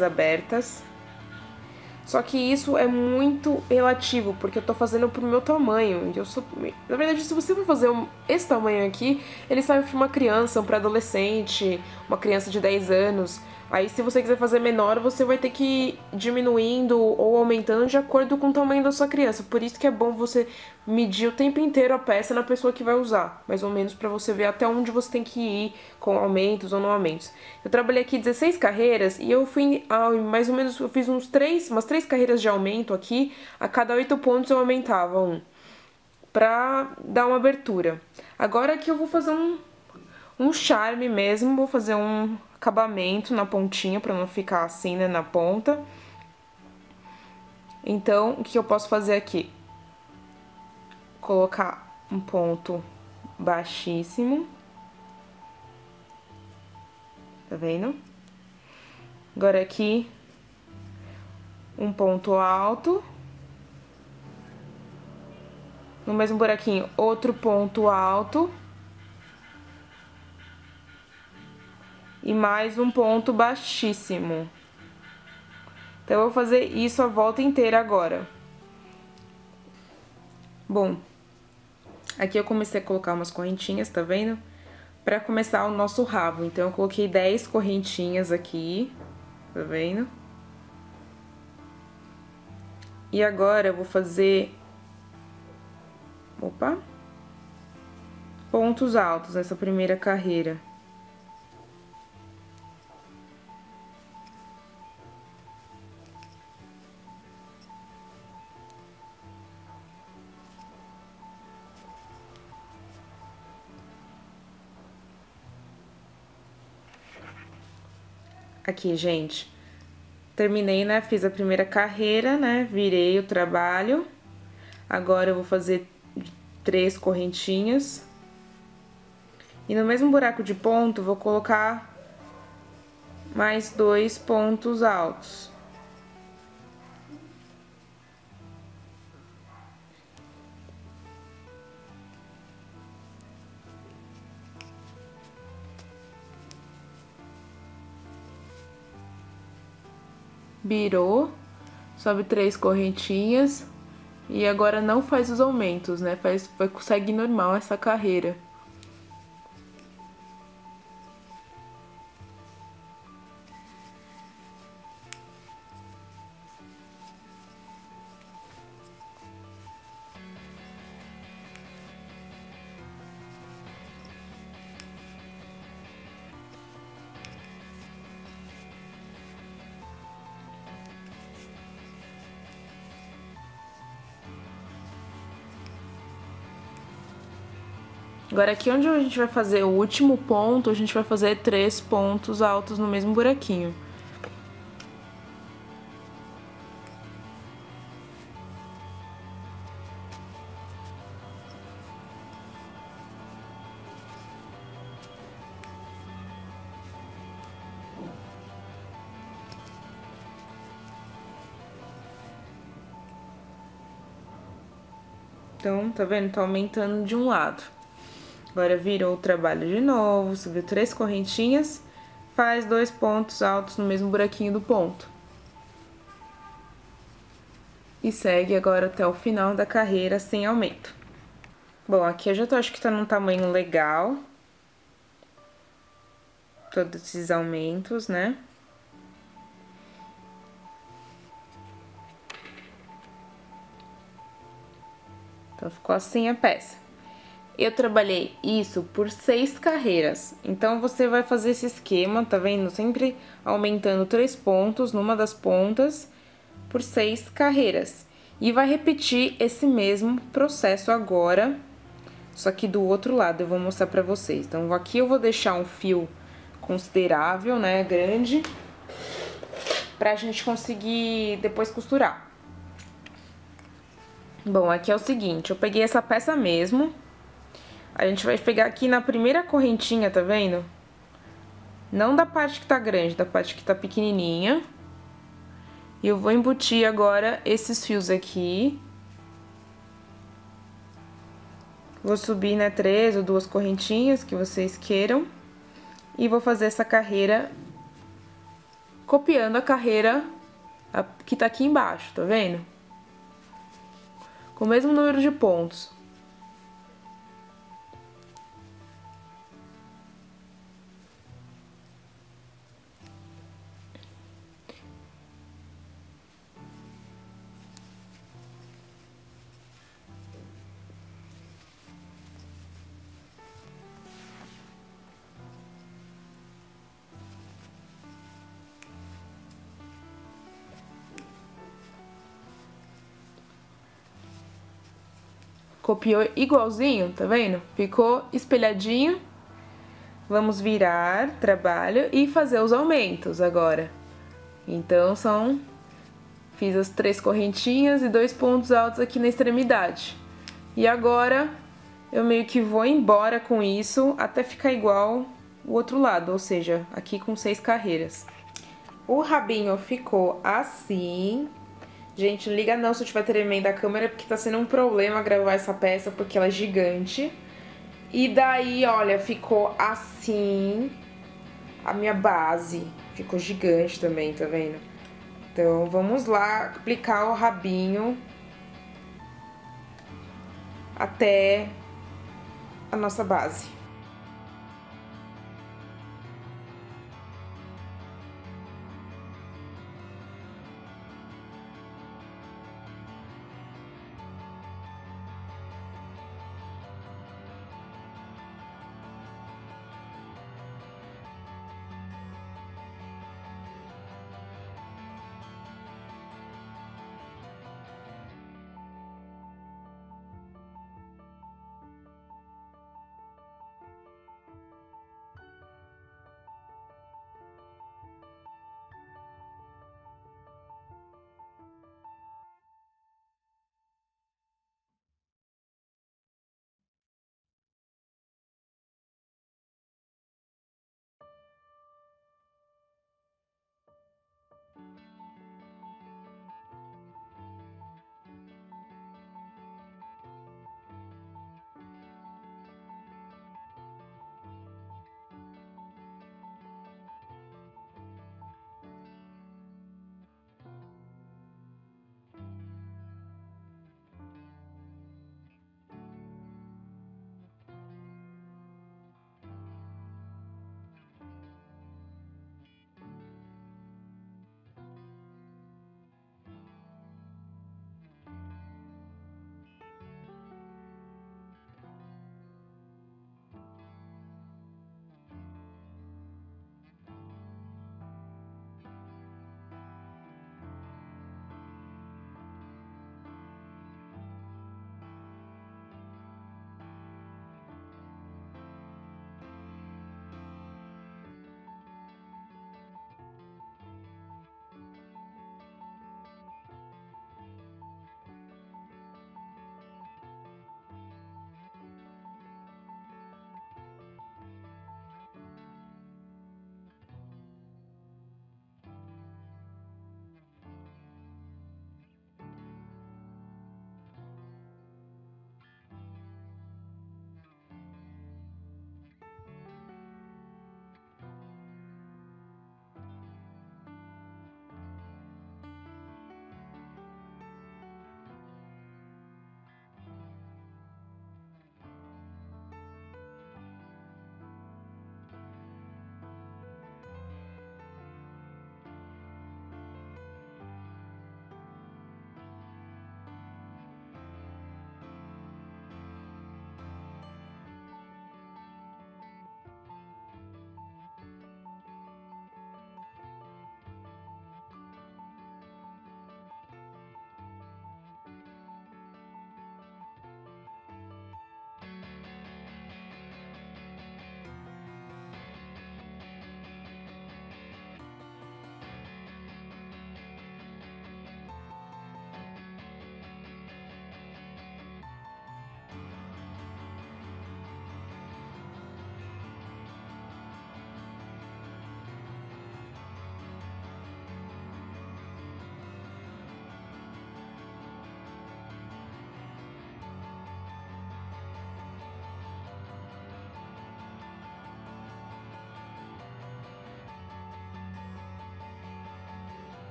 portas abertas. Só que isso é muito relativo, porque eu tô fazendo pro meu tamanho. Eu sou... Na verdade, se você for fazer esse tamanho aqui, ele serve pra uma criança, um pré-adolescente, uma criança de 10 anos. Aí se você quiser fazer menor, você vai ter que ir diminuindo ou aumentando de acordo com o tamanho da sua criança. Por isso que é bom você medir o tempo inteiro a peça na pessoa que vai usar, mais ou menos, pra você ver até onde você tem que ir com aumentos ou não aumentos. Eu trabalhei aqui 16 carreiras e eu fui, mais ou menos, eu fiz umas três carreiras de aumento aqui. A cada 8 pontos eu aumentava um, pra dar uma abertura. Agora aqui eu vou fazer um charme mesmo, vou fazer um acabamento na pontinha pra não ficar assim, né, na ponta. Então, o que eu posso fazer aqui? Colocar um ponto baixíssimo. Tá vendo? Agora aqui, um ponto alto. No mesmo buraquinho, outro ponto alto. E mais um ponto baixíssimo. Então, eu vou fazer isso a volta inteira agora. Bom, aqui eu comecei a colocar umas correntinhas, tá vendo? Pra começar o nosso rabo. Então, eu coloquei 10 correntinhas aqui, tá vendo? E agora, eu vou fazer... Opa! Pontos altos nessa primeira carreira. Aqui, gente, terminei, né, fiz a primeira carreira, né, virei o trabalho. Agora eu vou fazer 3 correntinhas. E no mesmo buraco de ponto, vou colocar mais 2 pontos altos. Virou, sobe 3 correntinhas e agora não faz os aumentos, né? Segue normal essa carreira. Agora aqui onde a gente vai fazer o último ponto, a gente vai fazer 3 pontos altos no mesmo buraquinho. Então, tá vendo? Tá aumentando de um lado. Agora, virou o trabalho de novo, subiu 3 correntinhas, faz 2 pontos altos no mesmo buraquinho do ponto. E segue agora até o final da carreira sem aumento. Bom, aqui eu já tô, acho que tá num tamanho legal. Todos esses aumentos, né? Então, ficou assim a peça. Eu trabalhei isso por 6 carreiras, então você vai fazer esse esquema, tá vendo? Sempre aumentando 3 pontos numa das pontas por 6 carreiras. E vai repetir esse mesmo processo agora, só que do outro lado eu vou mostrar pra vocês. Então aqui eu vou deixar um fio considerável, né, grande, pra gente conseguir depois costurar. Bom, aqui é o seguinte, eu peguei essa peça mesmo. A gente vai pegar aqui na primeira correntinha, tá vendo? Não da parte que tá grande, da parte que tá pequenininha. E eu vou embutir agora esses fios aqui. Vou subir, né, 3 ou 2 correntinhas que vocês queiram. E vou fazer essa carreira copiando a carreira que tá aqui embaixo, tá vendo? Com o mesmo número de pontos. Copiou igualzinho, tá vendo? Ficou espelhadinho. Vamos virar trabalho e fazer os aumentos agora. Então, fiz as 3 correntinhas e 2 pontos altos aqui na extremidade. E agora, eu meio que vou embora com isso até ficar igual o outro lado, ou seja, aqui com 6 carreiras. O rabinho ficou assim... Gente, não liga não se eu estiver tremendo a câmera, porque tá sendo um problema gravar essa peça, porque ela é gigante. E daí, olha, ficou assim a minha base. Ficou gigante também, tá vendo? Então, vamos lá aplicar o rabinho até a nossa base.